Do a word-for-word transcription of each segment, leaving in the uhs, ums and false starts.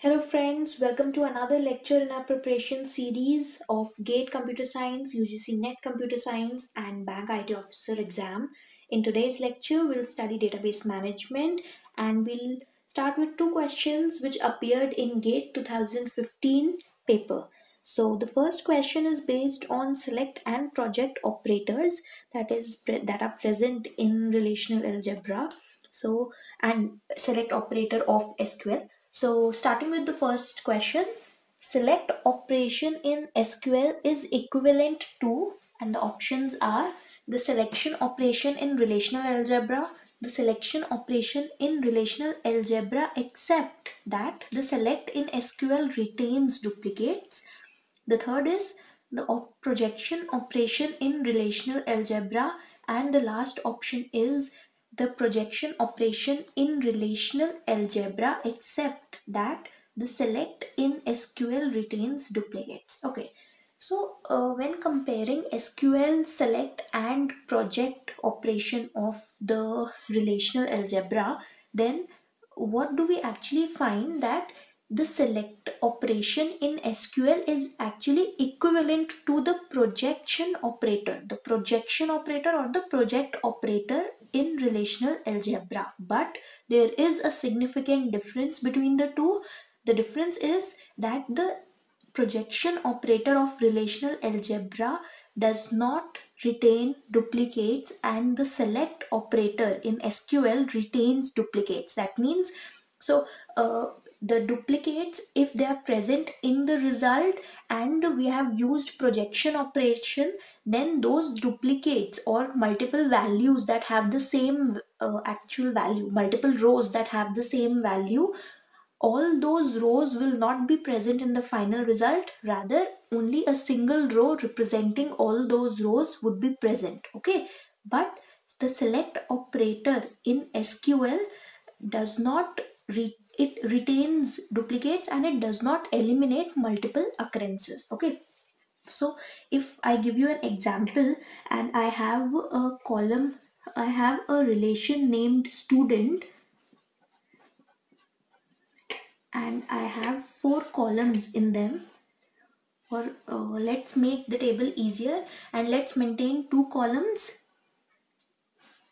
Hello friends, welcome to another lecture in our preparation series of GATE Computer Science, U G C NET Computer Science and Bank I T Officer exam. In today's lecture, we'll study database management and we'll start with two questions which appeared in GATE twenty fifteen paper. So the first question is based on select and project operators that is that are present in relational algebra. So and select operator of S Q L. So starting with the first question, select operation in S Q L is equivalent to, and the options are the selection operation in relational algebra, the selection operation in relational algebra except that the select in S Q L retains duplicates. The third is the op projection operation in relational algebra, and the last option is the projection operation in relational algebra except that the select in S Q L retains duplicates. Okay, so uh, when comparing S Q L select and project operation of the relational algebra, then what do we actually find? That the select operation in S Q L is actually equivalent to the projection operator, the projection operator or the project operator in relational algebra. But there is a significant difference between the two. The difference is that the projection operator of relational algebra does not retain duplicates and the select operator in S Q L retains duplicates. That means, so uh, the duplicates, if they are present in the result and we have used projection operation, then those duplicates or multiple values that have the same uh, actual value, multiple rows that have the same value, all those rows will not be present in the final result. Rather, only a single row representing all those rows would be present. Okay, but the select operator in S Q L does not retain it retains duplicates and it does not eliminate multiple occurrences. Okay, so if I give you an example and I have a column, I have a relation named student and I have four columns in them, or uh, let's make the table easier and let's maintain two columns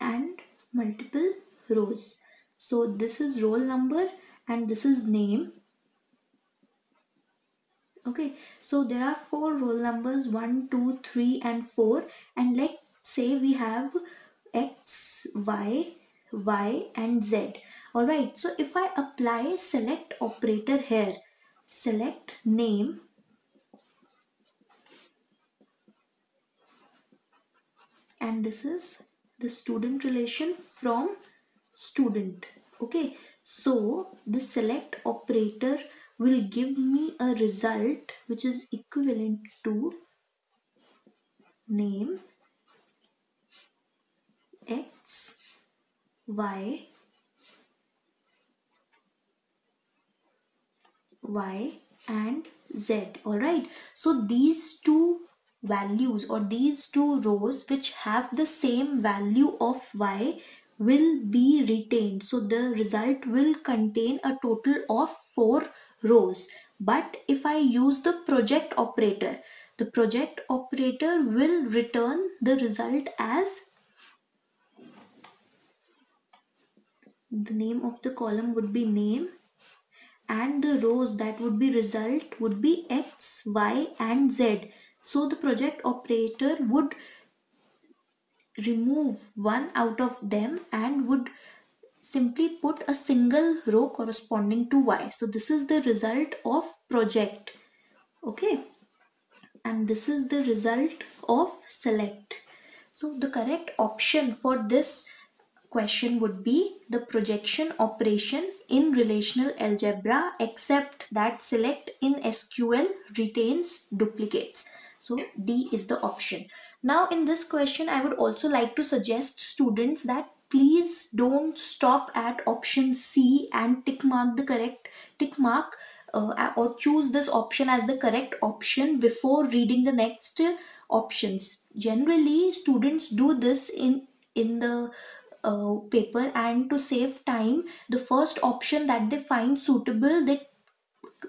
and multiple rows. So this is roll number and this is name. Okay, so there are four roll numbers, one, two, three and four, and let's say we have X, Y, Y and Z. Alright, so if I apply select operator here, select name, and this is the student relation from student. Okay, so the select operator will give me a result which is equivalent to name, X, Y, Y and Z. Alright, so these two values or these two rows which have the same value of Y will be retained. So the result will contain a total of four rows. But if I use the project operator, the project operator will return the result as the name of the column would be name and the rows that would be result would be X, Y and Z. So the project operator would remove one out of them and would simply put a single row corresponding to Y. So this is the result of project. Okay, and this is the result of select. So the correct option for this question would be the projection operation in relational algebra except that select in S Q L retains duplicates. So D is the option. Now in this question, I would also like to suggest students that please don't stop at option C and tick mark the correct tick mark uh, or choose this option as the correct option before reading the next uh, options. Generally, students do this in, in the uh, paper, and to save time, the first option that they find suitable, they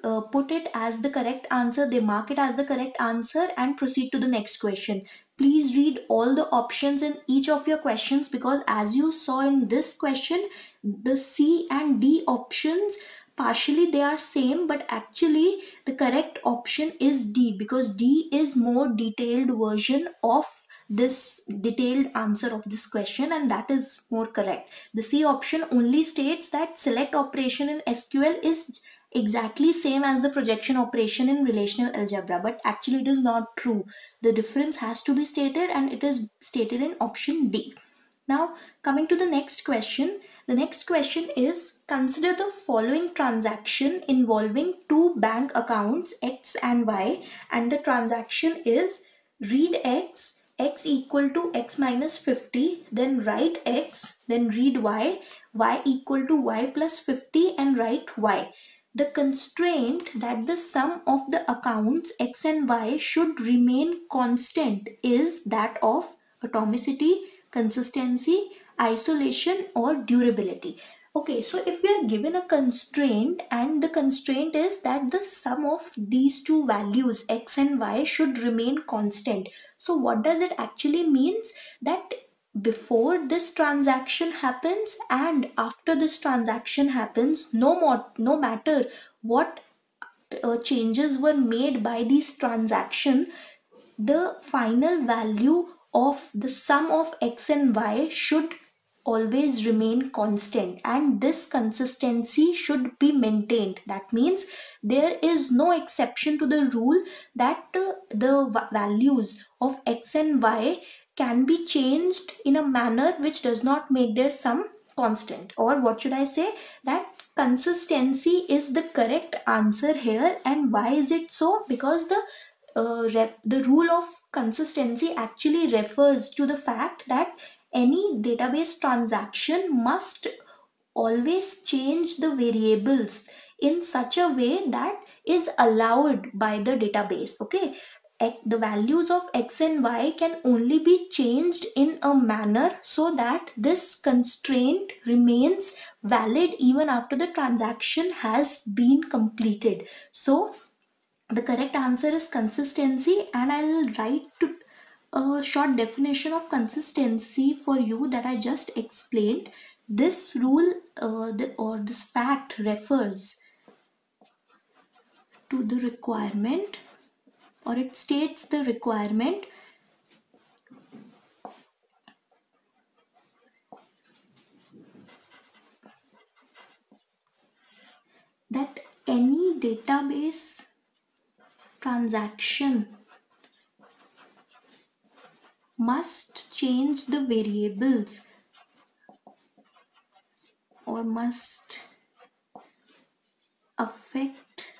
uh, put it as the correct answer, they mark it as the correct answer and proceed to the next question. Please read all the options in each of your questions, because as you saw in this question, the C and D options, partially they are same, but actually the correct option is D, because D is more detailed version of this detailed answer of this question, and that is more correct. The C option only states that select operation in S Q L is exactly same as the projection operation in relational algebra, but actually it is not true. The difference has to be stated, and it is stated in option D. Now coming to the next question. The next question is, consider the following transaction involving two bank accounts X and Y, and the transaction is read X, X equal to X minus fifty, then write X, then read Y, Y equal to Y plus fifty and write Y. The constraint that the sum of the accounts X and Y should remain constant is that of atomicity, consistency, isolation or durability. Okay, so if we are given a constraint and the constraint is that the sum of these two values X and Y should remain constant, so what does it actually means? That before this transaction happens and after this transaction happens, no more, no matter what uh, changes were made by these transactions, the final value of the sum of X and Y should always remain constant, and this consistency should be maintained. That means there is no exception to the rule that uh, the values of X and Y can be changed in a manner which does not make their sum constant, or what should I say, that consistency is the correct answer here. And why is it so? Because the uh, ref the rule of consistency actually refers to the fact that any database transaction must always change the variables in such a way that is allowed by the database. Okay, the values of X and Y can only be changed in a manner so that this constraint remains valid even after the transaction has been completed. So the correct answer is consistency, and I will write to a short definition of consistency for you that I just explained. This rule uh, the, or this fact refers to the requirement, or it states the requirement that any database transaction must change the variables or must affect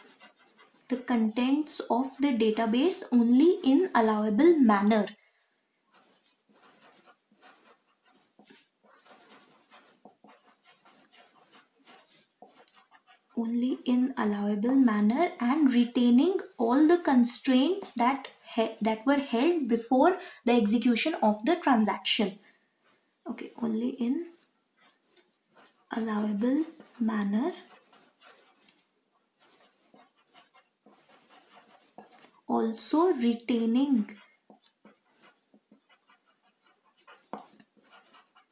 the contents of the database only in allowable manner. Only in allowable manner and retaining all the constraints that that were held before the execution of the transaction. Okay, only in allowable manner also retaining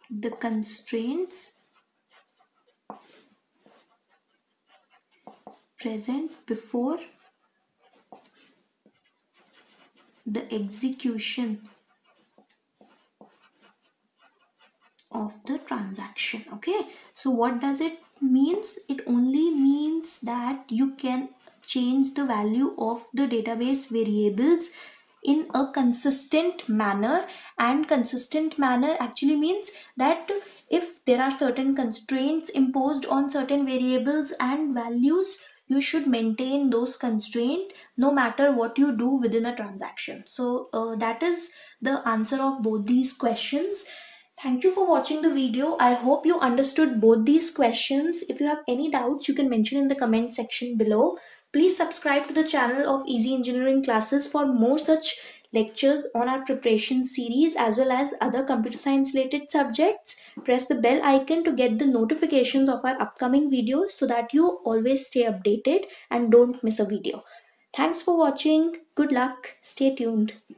the constraints present before the execution of the transaction. Okay, so what does it means? It only means that you can change the value of the database variables in a consistent manner, and consistent manner actually means that if there are certain constraints imposed on certain variables and values, you should maintain those constraints no matter what you do within a transaction. So uh, that is the answer of both these questions. Thank you for watching the video. I hope you understood both these questions. If you have any doubts, you can mention in the comment section below. Please subscribe to the channel of Easy Engineering Classes for more such lectures on our preparation series as well as other computer science related subjects. Press the bell icon to get the notifications of our upcoming videos so that you always stay updated and don't miss a video. Thanks for watching. Good luck. Stay tuned.